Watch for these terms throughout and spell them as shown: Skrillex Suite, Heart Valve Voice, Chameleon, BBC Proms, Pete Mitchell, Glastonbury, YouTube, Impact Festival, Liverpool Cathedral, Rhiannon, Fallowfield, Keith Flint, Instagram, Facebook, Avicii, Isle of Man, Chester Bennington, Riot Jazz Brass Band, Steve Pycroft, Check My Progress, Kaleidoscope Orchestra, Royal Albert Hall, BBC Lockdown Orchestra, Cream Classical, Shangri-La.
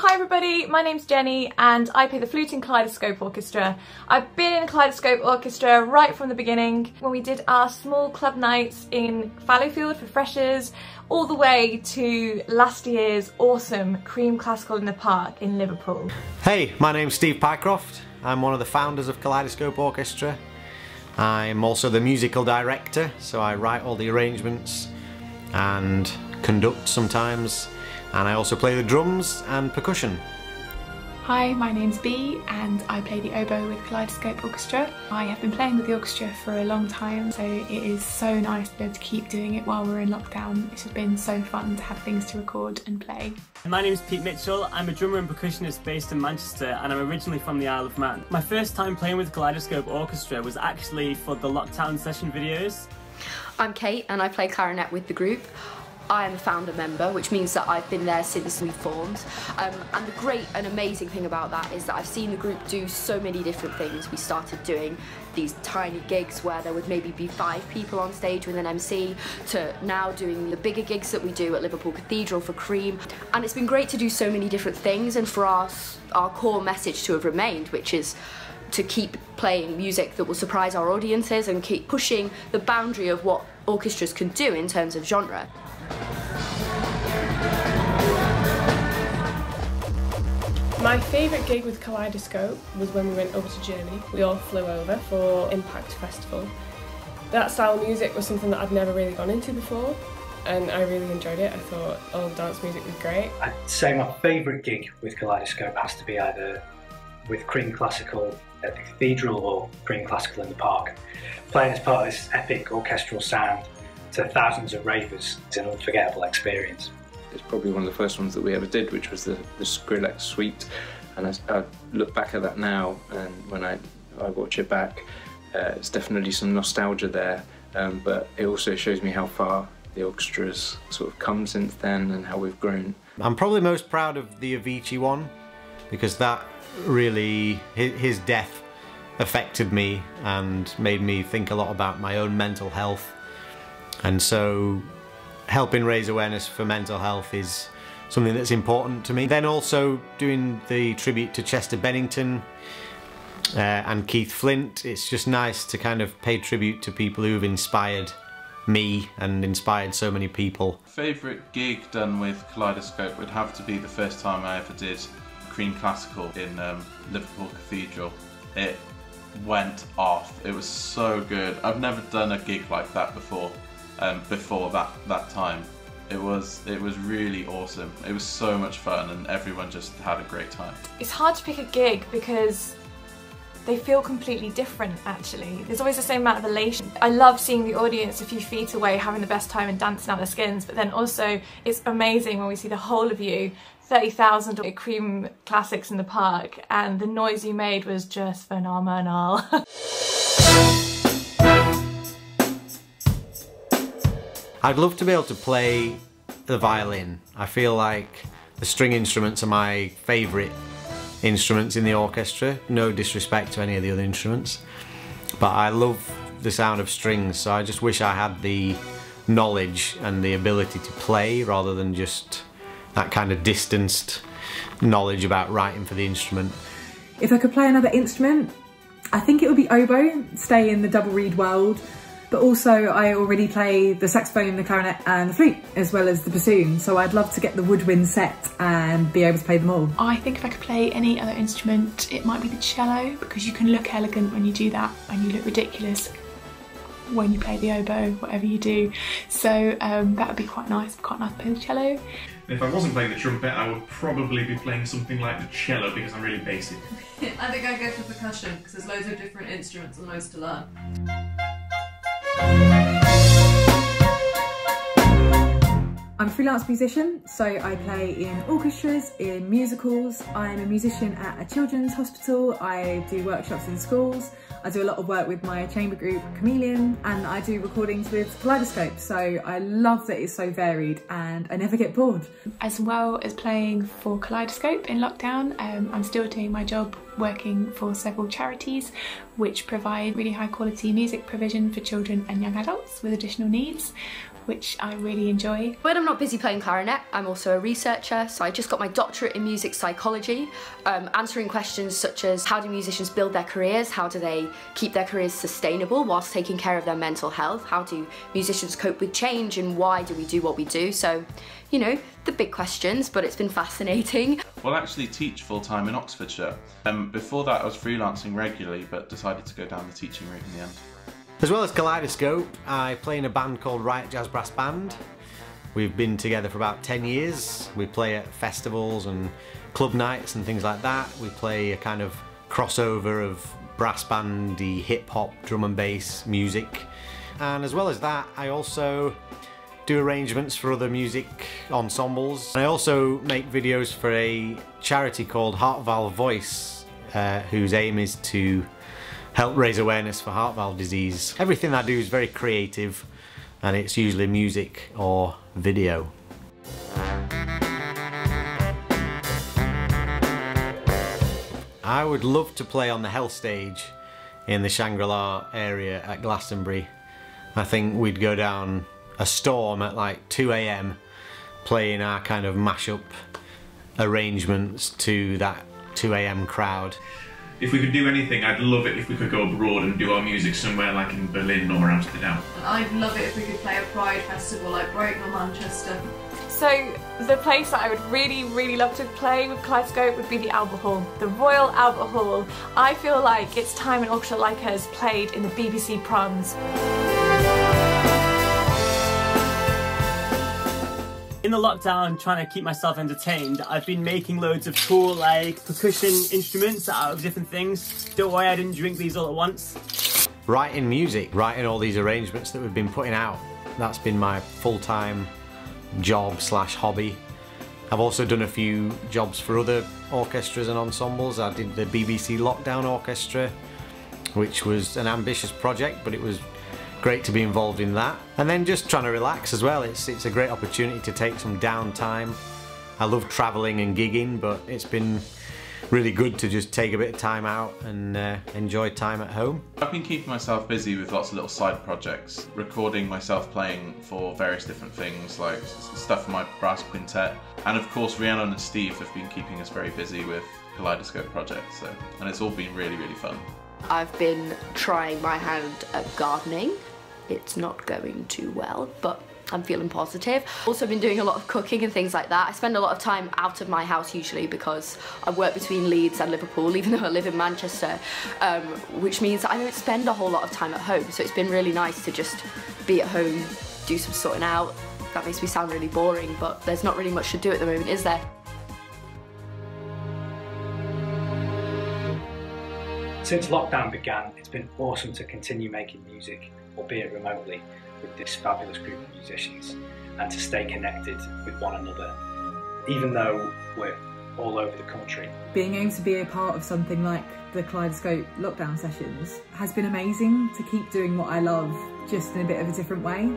Hi everybody, my name's Jenny and I play the flute in Kaleidoscope Orchestra. I've been in Kaleidoscope Orchestra right from the beginning when we did our small club nights in Fallowfield for freshers, all the way to last year's awesome Cream Classical in the Park in Liverpool. Hey, my name's Steve Pycroft. I'm one of the founders of Kaleidoscope Orchestra. I'm also the musical director, so I write all the arrangements and conduct sometimes, and I also play the drums and percussion. Hi, my name's Bea and I play the oboe with Kaleidoscope Orchestra. I have been playing with the orchestra for a long time, so it is so nice to be able to keep doing it while we're in lockdown. It's been so fun to have things to record and play. My name's Pete Mitchell. I'm a drummer and percussionist based in Manchester and I'm originally from the Isle of Man. My first time playing with Kaleidoscope Orchestra was actually for the lockdown session videos. I'm Kate and I play clarinet with the group. I am a founder member, which means that I've been there since we formed. And the great and amazing thing about that is that I've seen the group do so many different things. We started doing these tiny gigs where there would maybe be 5 people on stage with an MC, to now doing the bigger gigs that we do at Liverpool Cathedral for Cream. And it's been great to do so many different things, and for our core message to have remained, which is to keep playing music that will surprise our audiences and keep pushing the boundary of what orchestras can do in terms of genre. My favourite gig with Kaleidoscope was when we went over to Germany. We all flew over for Impact Festival. That style of music was something that I'd never really gone into before, and I really enjoyed it. I thought all the dance music was great. I'd say my favourite gig with Kaleidoscope has to be either with Cream Classical at the Cathedral or Cream Classical in the Park, playing as part of this epic orchestral sound to thousands of ravers. It's an unforgettable experience. It's probably one of the first ones that we ever did, which was the Skrillex Suite, and I look back at that now, and when I watch it back, it's definitely some nostalgia there, but it also shows me how far the orchestra's sort of come since then and how we've grown. I'm probably most proud of the Avicii one, because that really, his death affected me and made me think a lot about my own mental health. And so helping raise awareness for mental health is something that's important to me. Then also doing the tribute to Chester Bennington and Keith Flint. It's just nice to kind of pay tribute to people who've inspired me and inspired so many people. Favourite gig done with Kaleidoscope would have to be the first time I ever did Cream Classical in Liverpool Cathedral. It went off. It was so good. I've never done a gig like that before. Before that time, it was really awesome. It was so much fun, and everyone just had a great time. It's hard to pick a gig because they feel completely different. Actually, there's always the same amount of elation. I love seeing the audience a few feet away having the best time and dancing out their skins, but then also it's amazing when we see the whole of you, 30,000 Cream Classics in the Park, and the noise you made was just phenomenal. I'd love to be able to play the violin. I feel like the string instruments are my favourite instruments in the orchestra. No disrespect to any of the other instruments, but I love the sound of strings, so I just wish I had the knowledge and the ability to play rather than just that kind of distanced knowledge about writing for the instrument. If I could play another instrument, I think it would be oboe, stay in the double reed world. But also I already play the saxophone, the clarinet and the flute, as well as the bassoon, so I'd love to get the woodwind set and be able to play them all. I think if I could play any other instrument, it might be the cello, because you can look elegant when you do that and you look ridiculous when you play the oboe, whatever you do. So that would be quite nice to play the cello. If I wasn't playing the trumpet, I would probably be playing something like the cello, because I'm really basic. I think I'd go for percussion, because there's loads of different instruments and loads to learn. I'm a freelance musician, so I play in orchestras, in musicals. I'm a musician at a children's hospital. I do workshops in schools. I do a lot of work with my chamber group, Chameleon, and I do recordings with Kaleidoscope, so I love that it's so varied and I never get bored. As well as playing for Kaleidoscope in lockdown, I'm still doing my job working for several charities which provide really high quality music provision for children and young adults with additional needs. which I really enjoy. When I'm not busy playing clarinet, I'm also a researcher, so I just got my doctorate in music psychology, answering questions such as how do musicians build their careers, how do they keep their careers sustainable whilst taking care of their mental health, how do musicians cope with change, and why do we do what we do? So, you know, the big questions, but it's been fascinating. Well, I actually teach full-time in Oxfordshire. Before that I was freelancing regularly, but decided to go down the teaching route in the end. As well as Kaleidoscope, I play in a band called Riot Jazz Brass Band. We've been together for about 10 years. We play at festivals and club nights and things like that. We play a kind of crossover of brass bandy, hip-hop, drum and bass music. And as well as that, I also do arrangements for other music ensembles. I also make videos for a charity called Heart Valve Voice, whose aim is to help raise awareness for heart valve disease. Everything I do is very creative, and it's usually music or video. I would love to play on the health stage in the Shangri-La area at Glastonbury. I think we'd go down a storm at like 2 AM playing our kind of mashup arrangements to that 2 AM crowd. If we could do anything, I'd love it if we could go abroad and do our music somewhere like in Berlin or Amsterdam. I'd love it if we could play a Pride festival like Brighton or Manchester. So the place that I would really, really love to play with Kaleidoscope would be the Albert Hall, the Royal Albert Hall. I feel like it's time an orchestra like hers played in the BBC Proms. In the lockdown, trying to keep myself entertained, I've been making loads of cool, like, percussion instruments out of different things. Don't worry, I didn't drink these all at once. Writing music, writing all these arrangements that we've been putting out, that's been my full-time job slash hobby. I've also done a few jobs for other orchestras and ensembles. I did the BBC Lockdown Orchestra, which was an ambitious project, but it was great to be involved in that. And then just trying to relax as well. It's a great opportunity to take some downtime. I love traveling and gigging, but it's been really good to just take a bit of time out and enjoy time at home. I've been keeping myself busy with lots of little side projects, recording myself playing for various different things, like stuff for my brass quintet. And of course, Rhiannon and Steve have been keeping us very busy with Kaleidoscope projects, so, and it's all been really, really fun. I've been trying my hand at gardening. It's not going too well, but I'm feeling positive. Also been doing a lot of cooking and things like that. I spend a lot of time out of my house usually because I work between Leeds and Liverpool, even though I live in Manchester, which means I don't spend a whole lot of time at home. So it's been really nice to just be at home, do some sorting out. That makes me sound really boring, but there's not really much to do at the moment, is there? Since lockdown began, it's been awesome to continue making music, albeit remotely, with this fabulous group of musicians and to stay connected with one another, even though we're all over the country. Being able to be a part of something like the Kaleidoscope lockdown sessions has been amazing to keep doing what I love, just in a bit of a different way.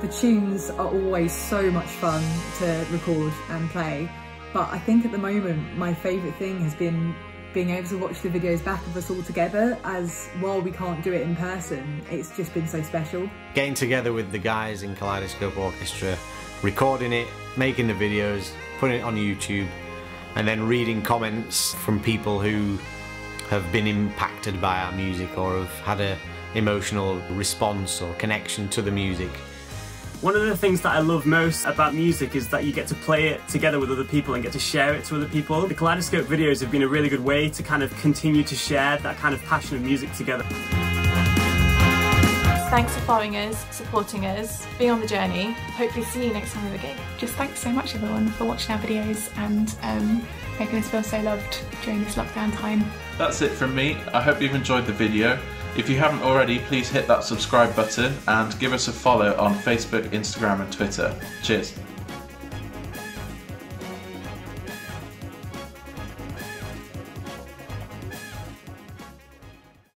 The tunes are always so much fun to record and play, but I think at the moment my favourite thing has been being able to watch the videos back of us all together, as while we can't do it in person, it's just been so special. Getting together with the guys in Kaleidoscope Orchestra, recording it, making the videos, putting it on YouTube, and then reading comments from people who have been impacted by our music or have had an emotional response or connection to the music. One of the things that I love most about music is that you get to play it together with other people and get to share it to other people. The Kaleidoscope videos have been a really good way to kind of continue to share that kind of passion of music together. Thanks for following us, supporting us, being on the journey. Hopefully see you next time we have a gig. Just thanks so much everyone for watching our videos and making us feel so loved during this lockdown time. That's it from me. I hope you've enjoyed the video. If you haven't already, please hit that subscribe button and give us a follow on Facebook, Instagram and Twitter. Cheers!